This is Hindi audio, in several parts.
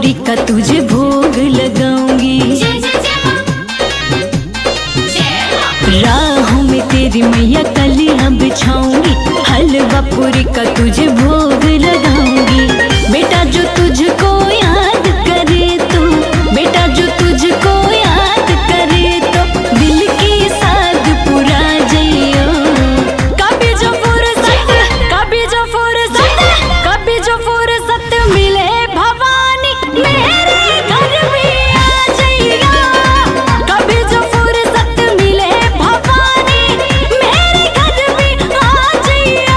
भोरी का तुझे भोग लगाऊंगी। राहों में तेरी मैया कलियां बिछाऊंगी, हलवा पूरी का तुझे भोग लगाऊंगी। बेटा जो तुझको याद करे तो, बेटा जो तुझको याद करे तो दिल की साध पूरा जइयो। कभी जो फुर्सत, कभी जो फुर्सत, कभी जो फुर्सत मिले भवानी मेरे घर में आ जइयो। कभी जो फुर्सत मिले भवानी मेरे घर में आ जइयो।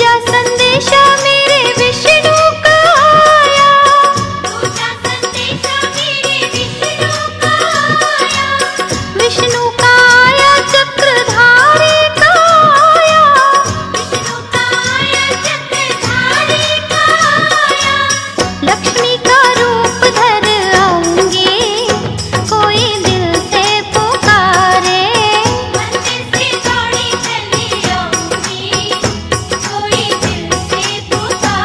पूजा संदेशा मेरे विष्णु का आया, पूजा संदेशा मेरे विष्णु का आया, विष्णु का आया चक्रधारी का आया, विष्णु का आया चक्रधारी का आया। लक्ष्मी का रूप धर आऊंगे कोई दिल से पुकारे, मंदिर से दौड़ी चली आऊंगी कोई दिल से पुकारे।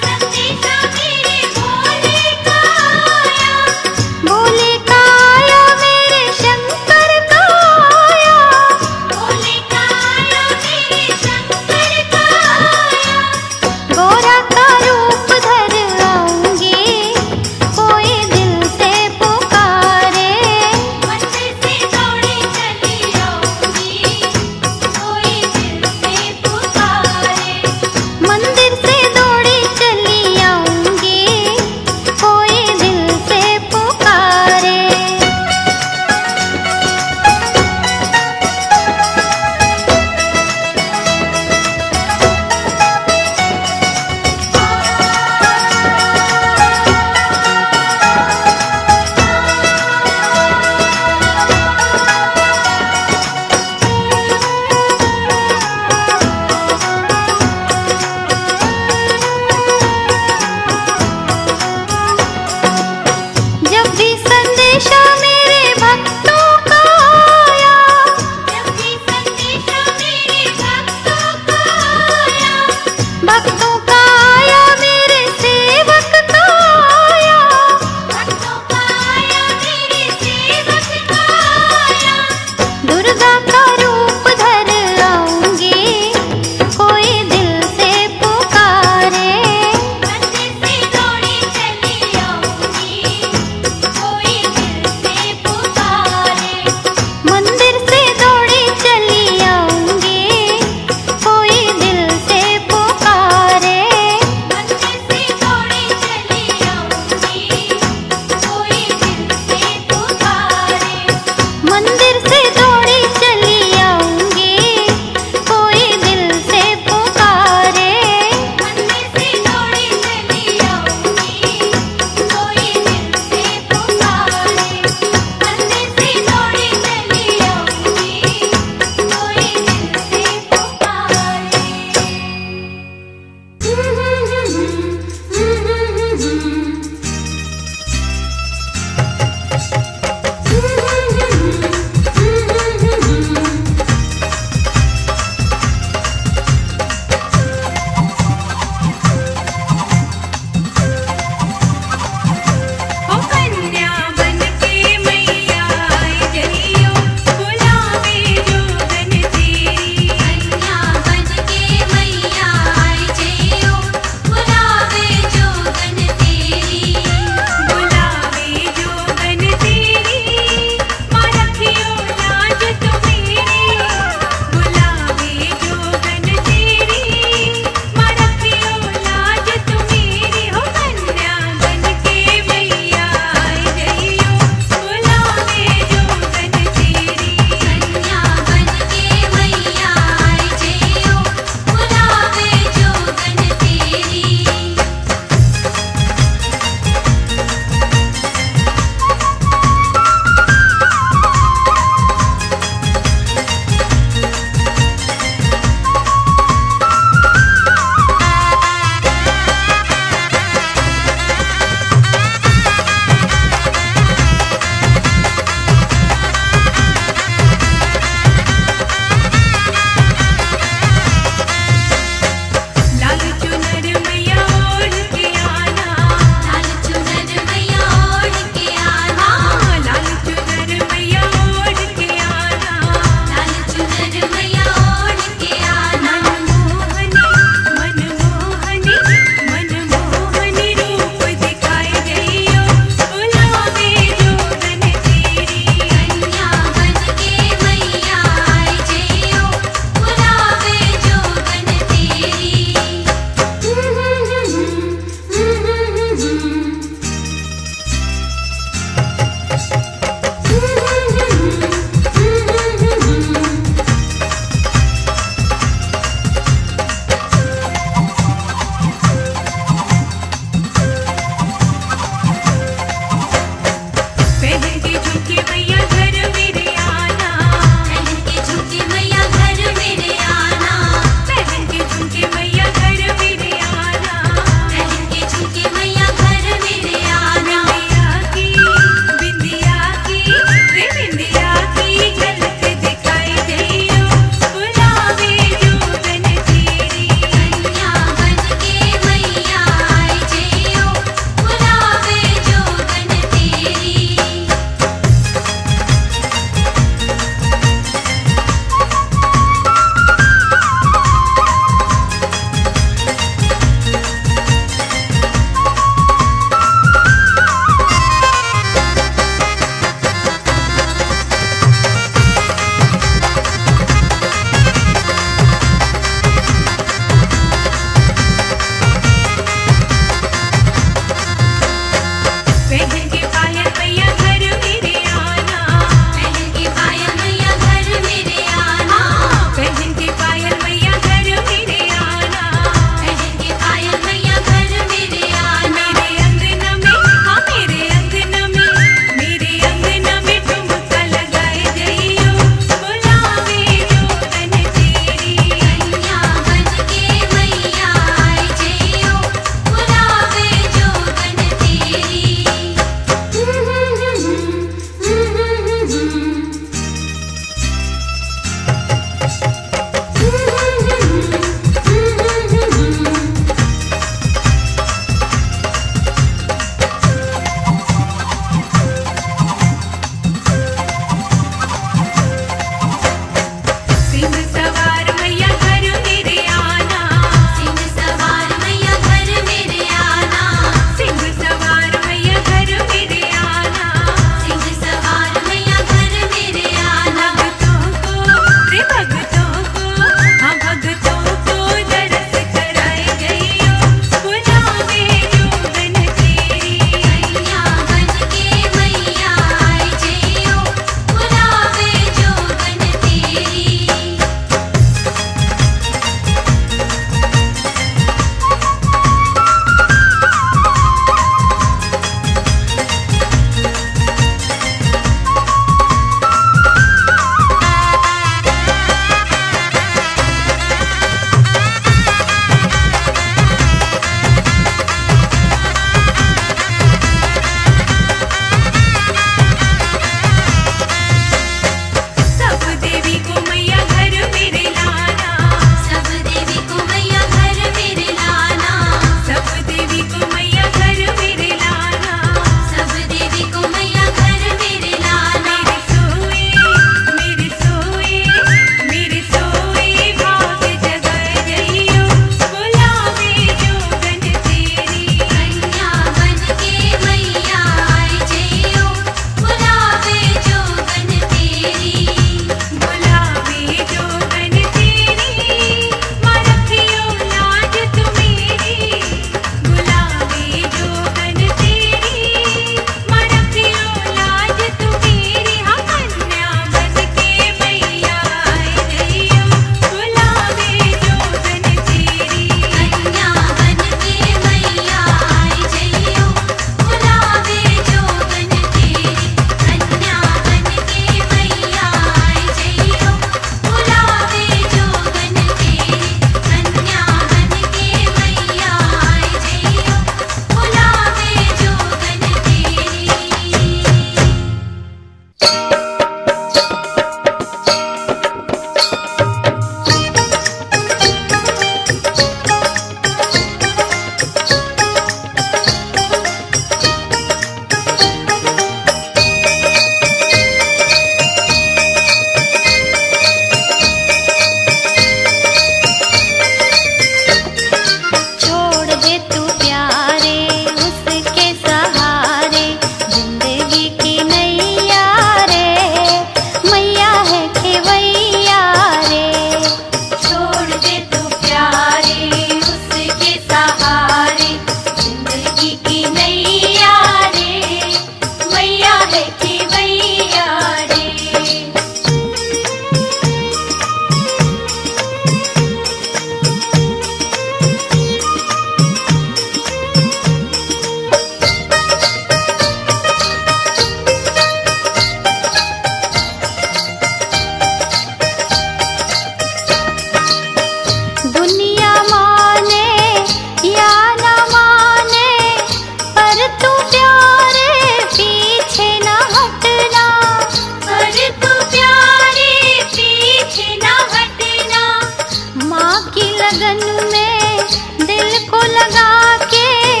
लगन में दिल को लगा के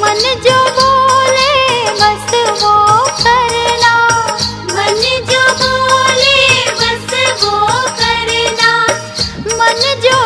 मन जो बोले बस वो करना, मन जो बोले बस वो करना, मन जो